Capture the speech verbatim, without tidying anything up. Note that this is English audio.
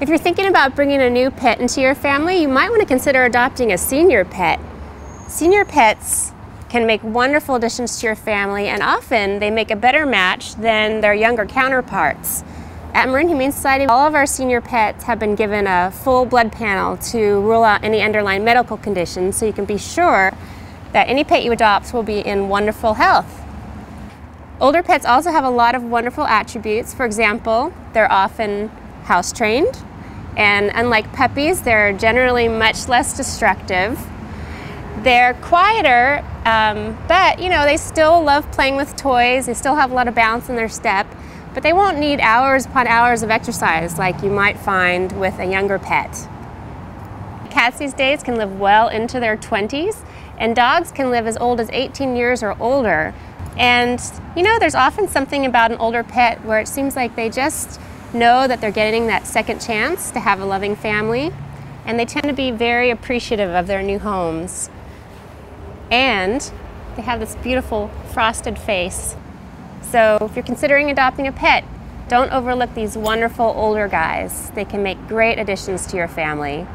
If you're thinking about bringing a new pet into your family, you might want to consider adopting a senior pet. Senior pets can make wonderful additions to your family, and often they make a better match than their younger counterparts. At Marin Humane Society, all of our senior pets have been given a full blood panel to rule out any underlying medical conditions, so you can be sure that any pet you adopt will be in wonderful health. Older pets also have a lot of wonderful attributes. For example, they're often house trained, and unlike puppies, they're generally much less destructive. They're quieter, um, but you know, they still love playing with toys. They still have a lot of bounce in their step, but they won't need hours upon hours of exercise like you might find with a younger pet. Cats these days can live well into their twenties, and dogs can live as old as eighteen years or older. And you know, there's often something about an older pet where it seems like they just know that they're getting that second chance to have a loving family, and they tend to be very appreciative of their new homes. And they have this beautiful frosted face. So if you're considering adopting a pet, don't overlook these wonderful older guys. They can make great additions to your family.